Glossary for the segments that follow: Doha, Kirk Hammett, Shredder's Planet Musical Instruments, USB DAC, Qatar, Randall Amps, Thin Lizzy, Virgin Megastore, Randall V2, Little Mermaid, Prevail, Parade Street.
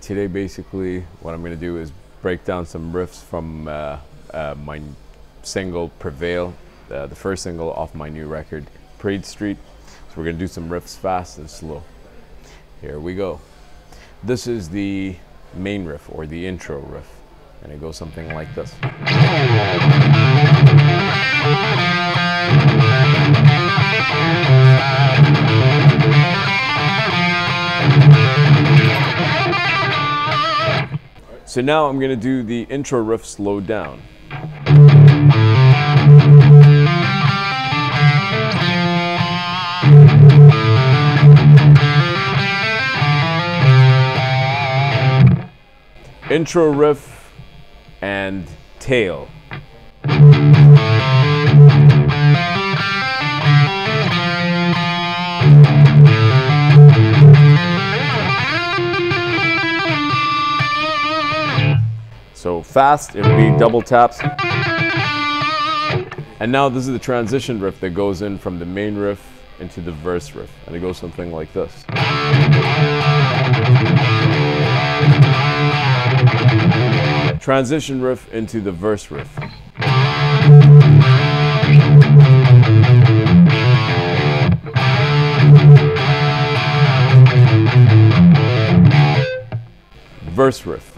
Today, basically, what I'm going to do is break down some riffs from my single Prevail, the first single off my new record, Parade Street. So we're going to do some riffs fast and slow. Here we go. This is the main riff, or the intro riff, and it goes something like this. So now I'm going to do the intro riff slowed down. Intro riff and tail. So fast, it'll be double taps. And now this is the transition riff that goes in from the main riff into the verse riff. And it goes something like this. Transition riff into the verse riff. Verse riff.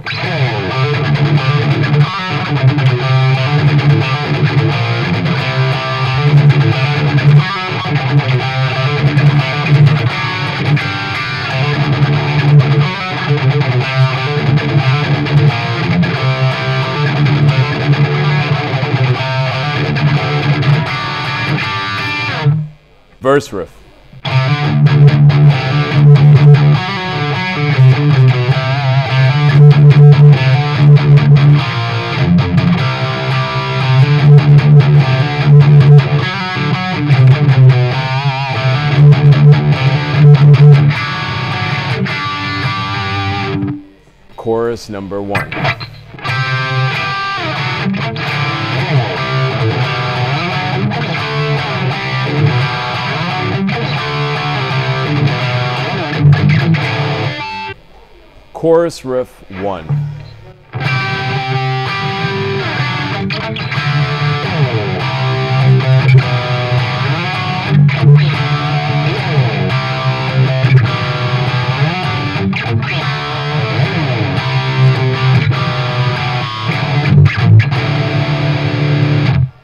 Verse riff. Chorus number one. Chorus riff one.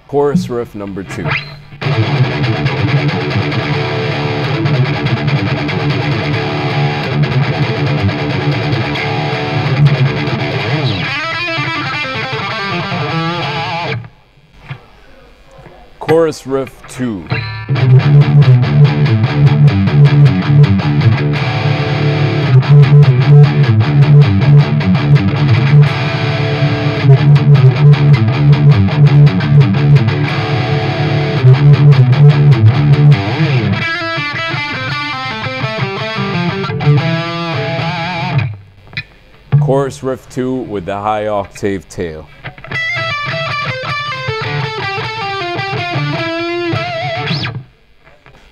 Chorus riff number two. Chorus riff two. Chorus riff two with the high octave tail.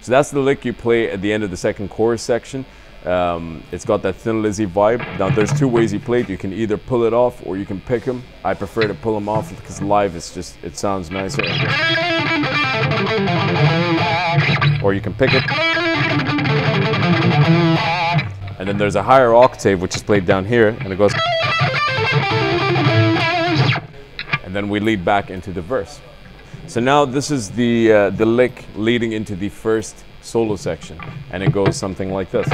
So that's the lick you play at the end of the second chorus section. It's got that Thin Lizzy vibe. Now there's two ways you play it. You can either pull it off or you can pick them. I prefer to pull them off because live it sounds nicer. Or you can pick it. And then there's a higher octave which is played down here and it goes. And then we lead back into the verse. So now this is the lick leading into the first solo section, and it goes something like this.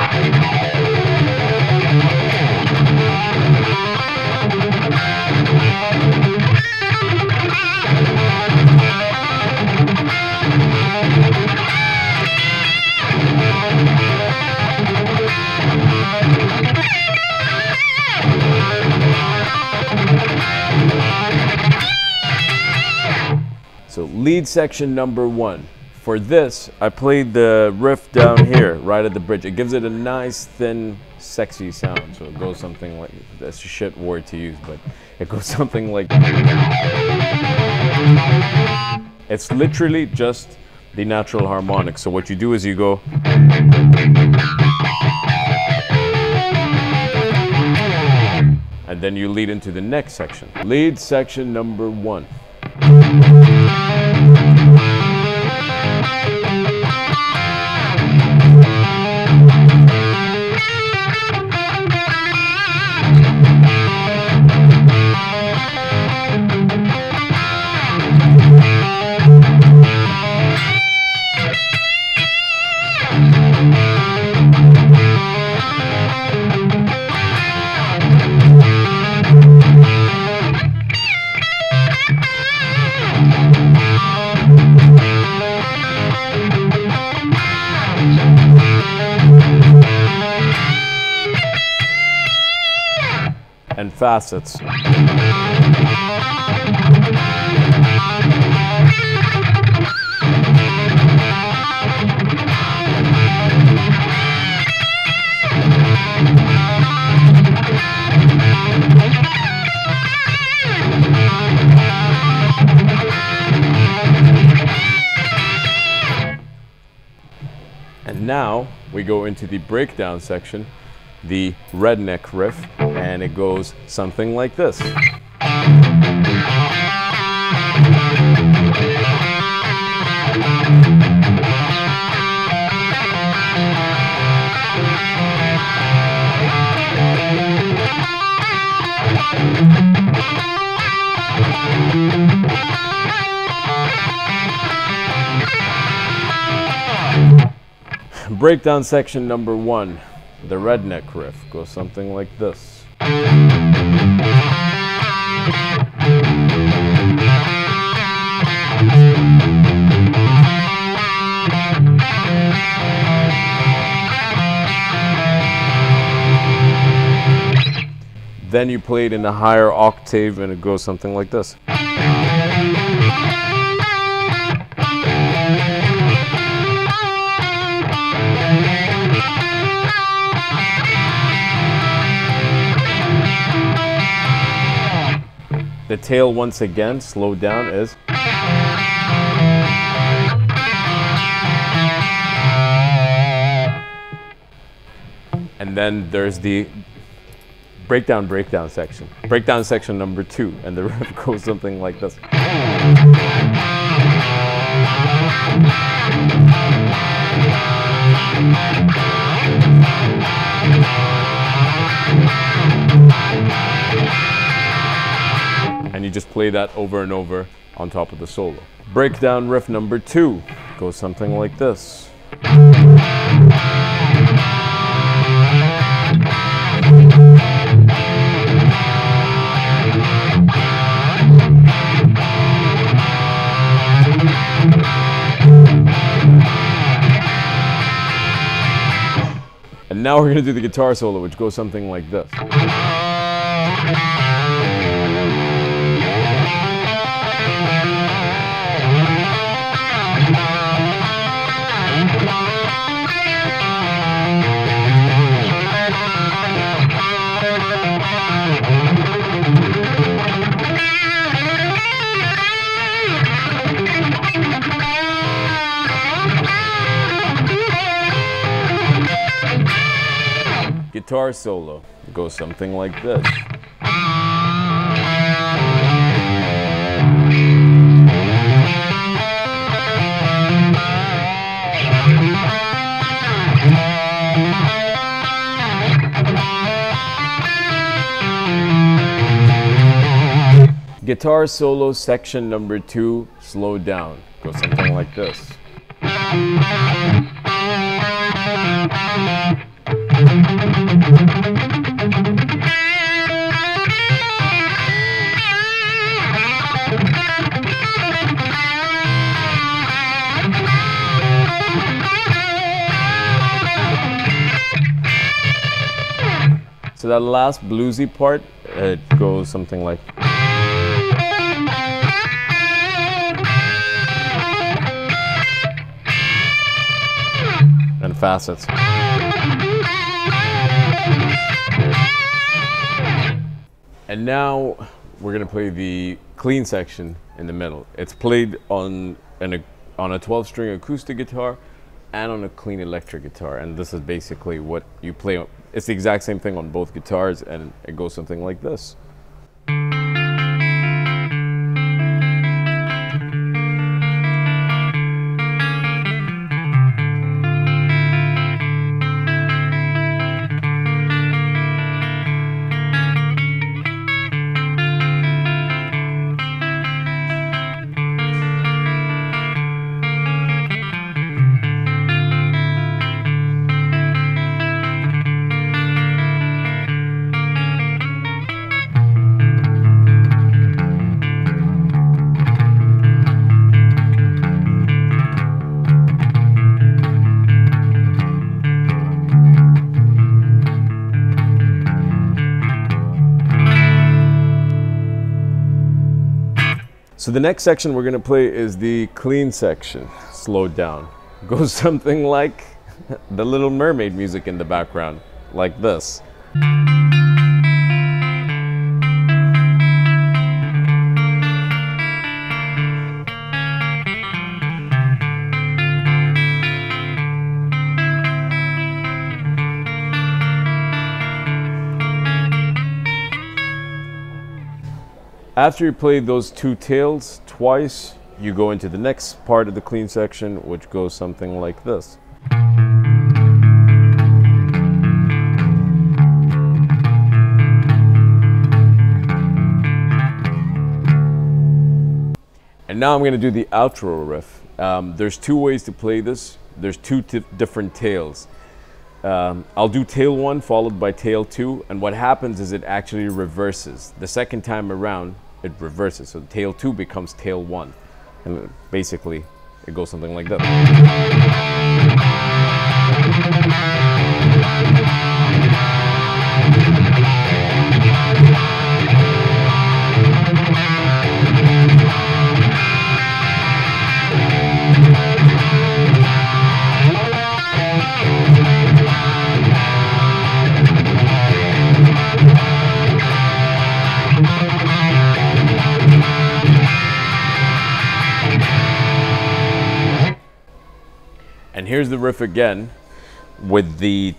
So lead section number one. For this, I played the riff down here, right at the bridge. It gives it a nice, thin, sexy sound. So it goes something like, that's a shit word to use, but it goes something like. It's literally just the natural harmonic. So what you do is you go. and then you lead into the next section. Lead section number one. And facets. And now we go into the breakdown section, the redneck riff, and it goes something like this. Breakdown section number one. The redneck riff goes something like this. Then you play it in a higher octave and it goes something like this. The tail once again, slowed down, is. And then there's the breakdown section. Breakdown section number two, and the riff goes something like this. And you just play that over and over on top of the solo. Breakdown riff number two goes something like this. And now we're going to do the guitar solo, which goes something like this. Guitar solo goes something like this. Guitar solo section number two, slow down, goes something like this. So that last bluesy part, it goes something like. And facets. And now we're gonna play the clean section in the middle. It's played on a 12-string acoustic guitar and on a clean electric guitar, and this is basically what you play It's the exact same thing on both guitars, and it goes something like this. So the next section we're going to play is the clean section, slowed down. Goes something like the Little Mermaid music in the background, like this. After you play those two tails twice, you go into the next part of the clean section, which goes something like this. And now I'm going to do the outro riff. There's two ways to play this. There's two different tails. I'll do tail one followed by tail two, and what happens is it actually reverses. The second time around, it reverses, so tail two becomes tail one, and basically it goes something like that. And here's the riff again with the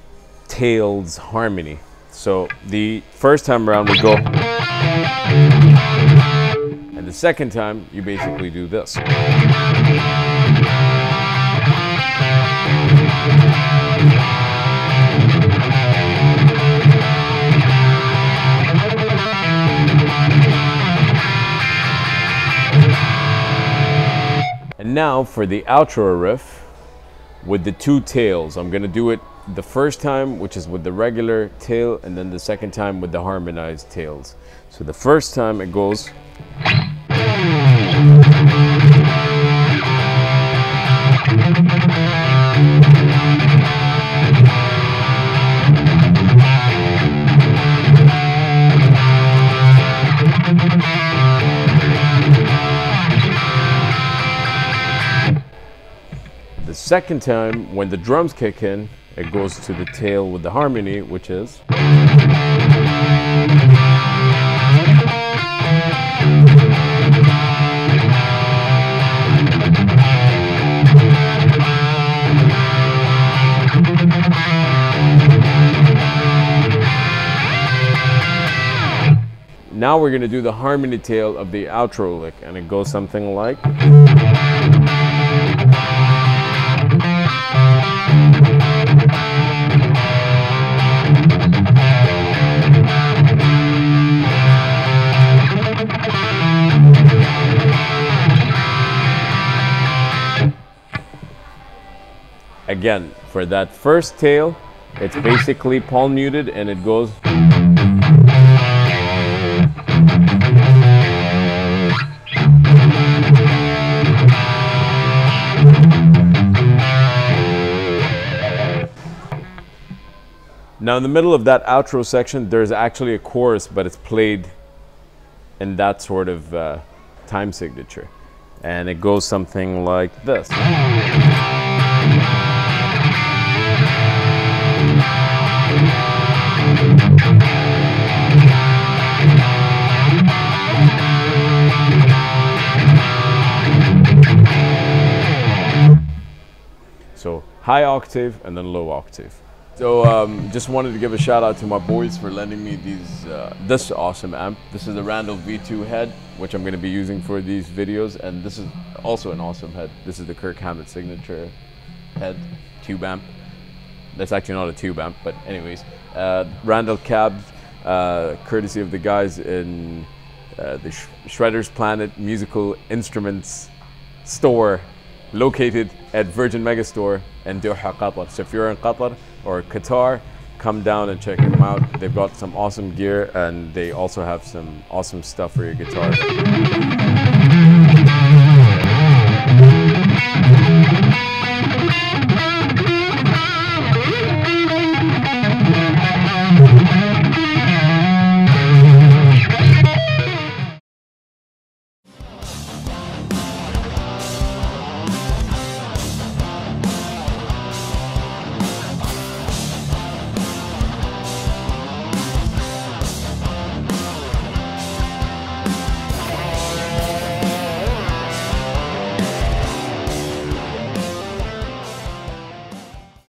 tails harmony. So the first time around we go, and the second time you basically do this. And now for the outro riff with the two tails. I'm gonna do it the first time, which is with the regular tail, and then the second time with the harmonized tails. So the first time it goes. Second time, when the drums kick in, it goes to the tail with the harmony, which is. Now we're going to do the harmony tail of the outro lick, and it goes something like. Again, for that first tail, it's basically palm muted and it goes. Now in the middle of that outro section, there's actually a chorus, but it's played in that sort of time signature. And it goes something like this. So high octave and then low octave. So just wanted to give a shout out to my boys for lending me these, this awesome amp. This is a Randall V2 head, which I'm going to be using for these videos. And this is also an awesome head. This is the Kirk Hammett signature head tube amp. That's actually not a tube amp, but anyways. Randall cabs, courtesy of the guys in the Shredder's Planet Musical Instruments store, located at Virgin Megastore in Doha, Qatar. So if you're in Qatar or Qatar, come down and check them out. They've got some awesome gear, and they also have some awesome stuff for your guitar.